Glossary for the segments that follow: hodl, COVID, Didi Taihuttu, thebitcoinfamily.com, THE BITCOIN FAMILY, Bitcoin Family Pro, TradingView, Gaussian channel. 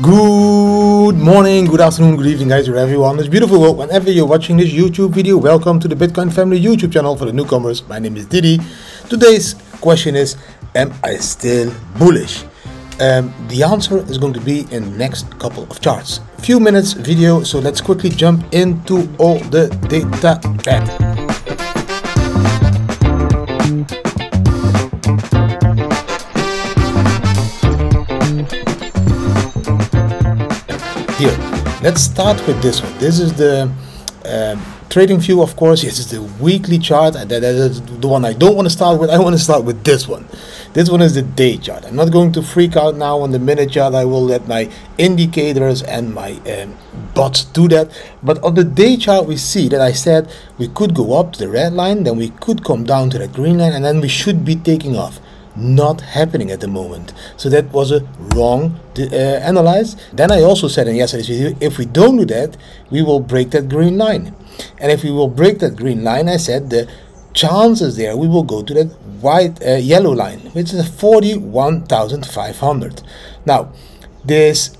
Good morning, good afternoon, good evening, guys, wherever you are on this beautiful world. Whenever you're watching this YouTube video, welcome to the Bitcoin Family YouTube channel. For the newcomers, my name is Didi. Today's question is, am I still bullish? The answer is going to be in the next couple of charts. Few minutes video, so let's quickly jump into all the data pack. Here. Let's start with this one. This is the trading view, of course. Yes, it's the weekly chart. That is the one I don't want to start with. I want to start with this one. This one is the day chart. I'm not going to freak out now on the minute chart. I will let my indicators and my bots do that. But on the day chart, we see that I said we could go up to the red line, then we could come down to the green line, and then we should be taking off. Not happening at the moment, so that was a wrong analyze. Then I also said in yesterday's video, if we don't do that, we will break that green line, and if we will break that green line, I said the chances there we will go to that white yellow line, which is 41,500. Now this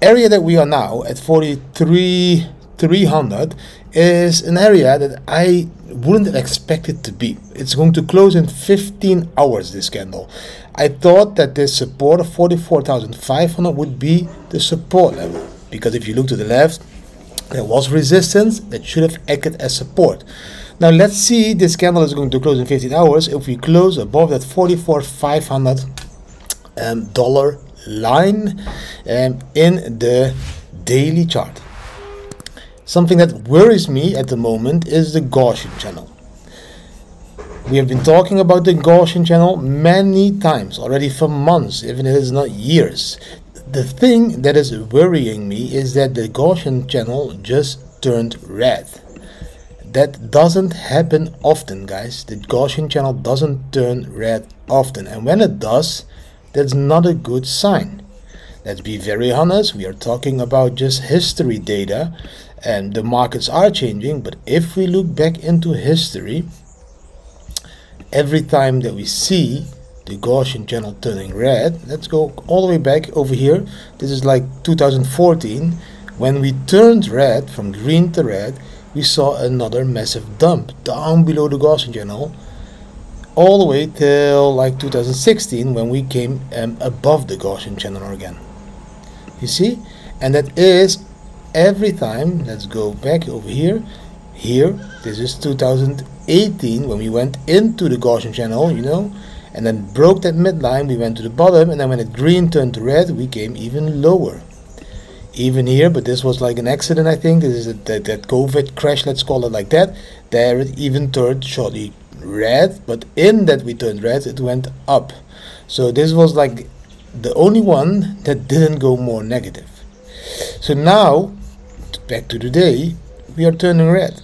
area that we are now at 43,300 is an area that I wouldn't have expected to be. It's going to close in 15 hours, this candle. I thought that this support of 44,500 would be the support level, because if you look to the left, there was resistance that should have acted as support. Now let's see, this candle is going to close in 15 hours. If we close above that $44,500 line in the daily chart. Something that worries me at the moment is the Gaussian channel. We have been talking about the Gaussian channel many times already for months, even if it is not years. The thing that is worrying me is that the Gaussian channel just turned red. That doesn't happen often, guys. The Gaussian channel doesn't turn red often, and when it does, that's not a good sign. Let's be very honest, we are talking about just history data, and the markets are changing, but if we look back into history, every time that we see the Gaussian channel turning red, let's go all the way back over here, this is like 2014, when we turned red from green to red, we saw another massive dump down below the Gaussian channel, all the way till like 2016, when we came above the Gaussian channel again. You see? And that is every time. Let's go back over here, this is 2018, when we went into the Gaussian channel, you know, and then broke that midline, we went to the bottom, and then when it green turned to red, we came even lower. Even here, but this was like an accident, I think. This is that COVID crash, let's call it like that. There it even turned shortly red, but in that we turned red, it went up. So this was like the only one that didn't go more negative. So now back to today, we are turning red,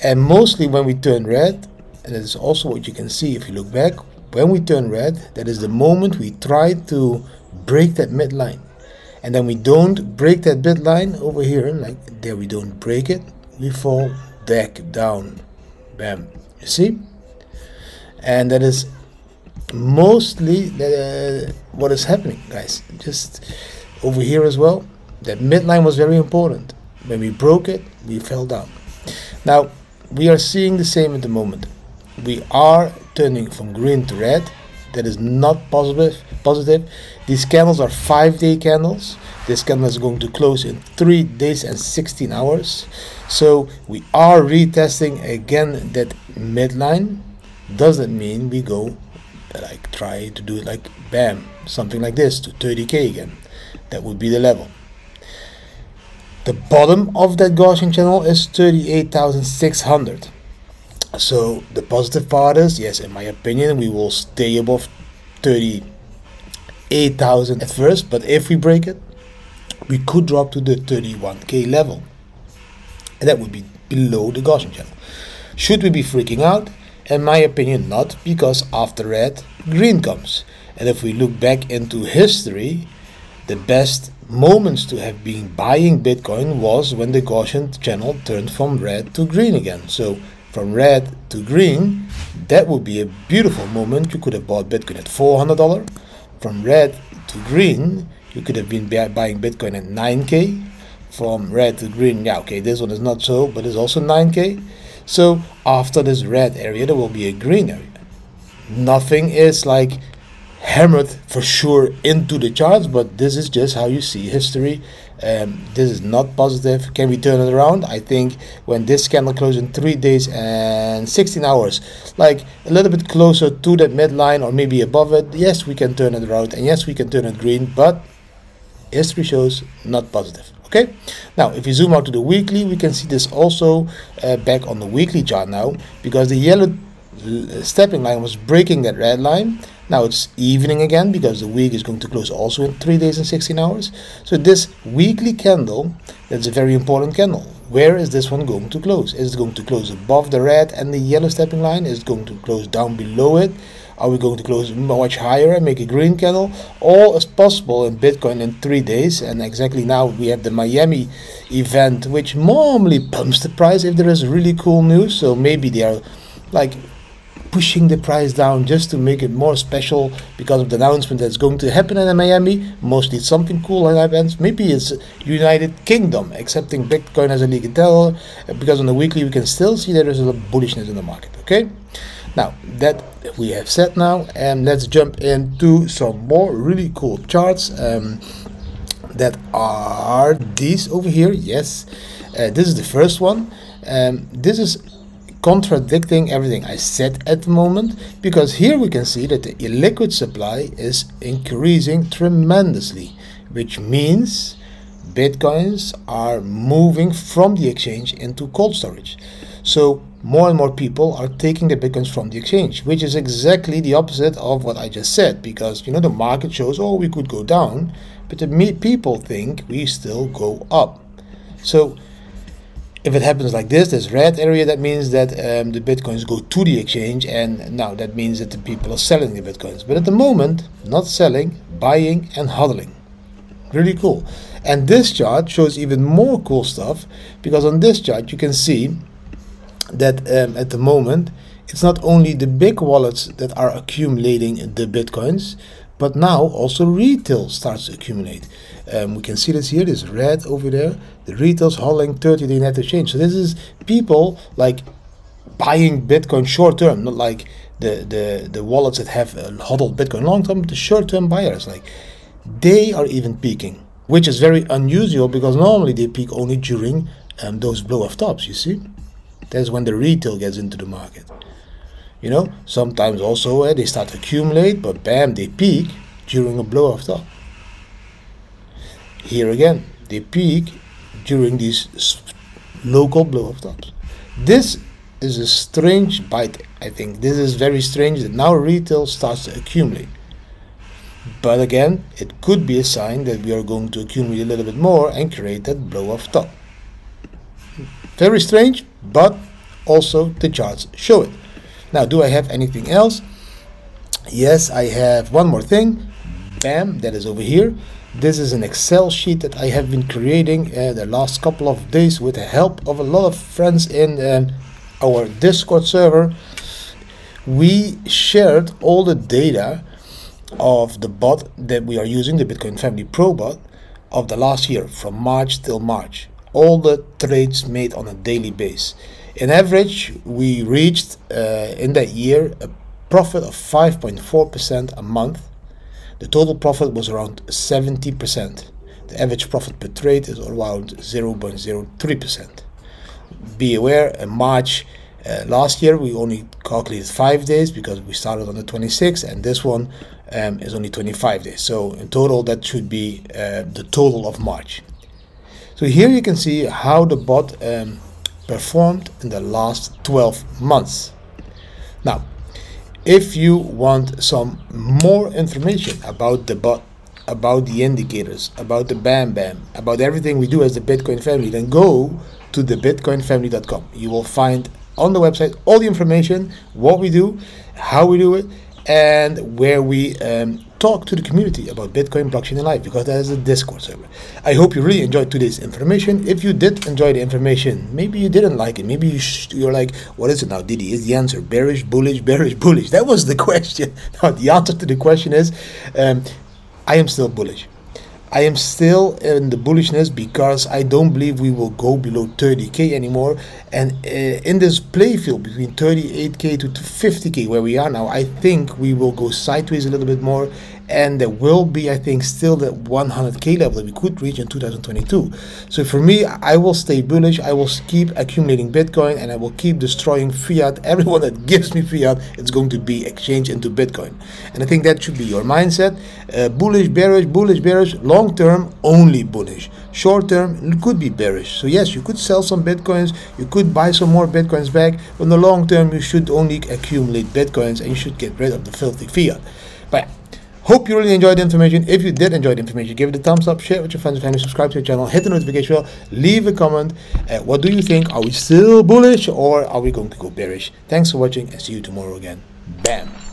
and mostly when we turn red, and that is also what you can see if you look back, when we turn red, that is the moment we try to break that midline, and then we don't break that midline over here, like there, we don't break it, we fall back down, bam, you see. And that is mostly what is happening, guys. Just over here as well, that midline was very important. When we broke it, we fell down. Now we are seeing the same at the moment. We are turning from green to red. That is not positive. These candles are 5-day candles. This candle is going to close in 3 days and 16 hours, so we are retesting again that midline. Doesn't mean we go like try to do it like bam, something like this to 30k again. That would be the level. The bottom of that Gaussian channel is 38,600. So the positive part is, yes, in my opinion, we will stay above 38,000 at first, but if we break it, we could drop to the 31k level, and that would be below the Gaussian channel. Should we be freaking out? In my opinion, not, because after red, green comes, and if we look back into history, the best moments to have been buying Bitcoin was when the Gaussian channel turned from red to green again. So from red to green, that would be a beautiful moment. You could have bought Bitcoin at $400. From red to green, You could have been buying Bitcoin at 9K from red to green. Yeah, okay, this one is not so, but it's also 9K. So after this red area, there will be a green area. Nothing is like hammered for sure into the charts, but this is just how you see history. This is not positive. Can we turn it around? I think when this candle closed in 3 days and 16 hours, like a little bit closer to that midline or maybe above it, yes, we can turn it around, and yes, we can turn it green, but history shows not positive. Okay, now if you zoom out to the weekly, we can see this also back on the weekly chart now, because the yellow stepping line was breaking that red line. Now it's evening again, because the week is going to close also in 3 days and 16 hours. So this weekly candle, that's a very important candle. Where is this one going to close? Is it going to close above the red and the yellow stepping line? Is it going to close down below it? Are we going to close much higher and make a green candle? All is possible in Bitcoin in 3 days. And exactly now we have the Miami event, which normally pumps the price if there is really cool news. So maybe they are like pushing the price down just to make it more special because of the announcement that's going to happen in Miami. Mostly something cool happens. Maybe it's United Kingdom accepting Bitcoin as a legal tender, because on the weekly we can still see there is a lot of bullishness in the market. Okay, now that we have said now, and let's jump into some more really cool charts that are these over here. Yes, this is the first one. This is contradicting everything I said at the moment, because here we can see that the illiquid supply is increasing tremendously, which means Bitcoins are moving from the exchange into cold storage. So more and more people are taking the Bitcoins from the exchange, which is exactly the opposite of what I just said, because you know the market shows, oh, we could go down, but the people think we still go up. So if it happens like this, this red area, that means that the Bitcoins go to the exchange, and now that means that the people are selling the Bitcoins. But at the moment, not selling, buying and hodling. Really cool. And this chart shows even more cool stuff, because on this chart you can see that at the moment it's not only the big wallets that are accumulating the Bitcoins, but now also retail starts to accumulate. We can see this here, this red over there, the retail's holding 30-day net exchange. So this is people like buying Bitcoin short term, not like the wallets that have hodled Bitcoin long term, the short term buyers, like they are even peaking, which is very unusual, because normally they peak only during those blow off tops, you see. That's when the retail gets into the market. You know, sometimes also they start to accumulate, but bam, they peak during a blow-off top. Here again, they peak during these local blow-off tops. This is a strange bite, I think. This is very strange that now retail starts to accumulate. But again, it could be a sign that we are going to accumulate a little bit more and create that blow-off top. Very strange, but also the charts show it. Now, do I have anything else? Yes, I have one more thing. Bam, that is over here. This is an Excel sheet that I have been creating the last couple of days with the help of a lot of friends in our Discord server. We shared all the data of the bot that we are using, the Bitcoin Family Pro bot, of the last year, from March till March. All the trades made on a daily basis. In average, we reached in that year a profit of 5.4% a month. The total profit was around 70%. The average profit per trade is around 0.03%. Be aware, in March last year, we only calculated 5 days, because we started on the 26th, and this one is only 25 days. So in total, that should be the total of March. So here you can see how the bot performed in the last 12 months. Now, if you want some more information about the bot, about the indicators, about the Bam Bam, about everything we do as the Bitcoin Family, then go to thebitcoinfamily.com. You will find on the website all the information, what we do, how we do it, and where we talk to the community about Bitcoin, blockchain and life, because that is a Discord server. I hope you really enjoyed today's information. If you did enjoy the information, maybe you didn't like it, maybe you're like, what is it now, Didi? Is the answer bearish, bullish, bearish, bullish? That was the question. Now the answer to the question is I am still bullish. I am still in the bullishness because I don't believe we will go below 30k anymore, and in this play field between 38k to 50k where we are now, I think we will go sideways a little bit more, and there will be, I think, still the 100k level that we could reach in 2022. So for me, I will stay bullish, I will keep accumulating Bitcoin, and I will keep destroying fiat. Everyone that gives me fiat, it's going to be exchanged into Bitcoin, and I think that should be your mindset. Bullish, bearish, bullish, bearish. Long term, only bullish. Short term, it could be bearish. So yes, you could sell some Bitcoins, you could buy some more Bitcoins back, but in the long term, you should only accumulate Bitcoins and you should get rid of the filthy fiat. But hope you really enjoyed the information. If you did enjoy the information, give it a thumbs up, share it with your friends and family, subscribe to the channel, hit the notification bell, leave a comment. What do you think? Are we still bullish or are we going to go bearish? Thanks for watching and see you tomorrow again. Bam!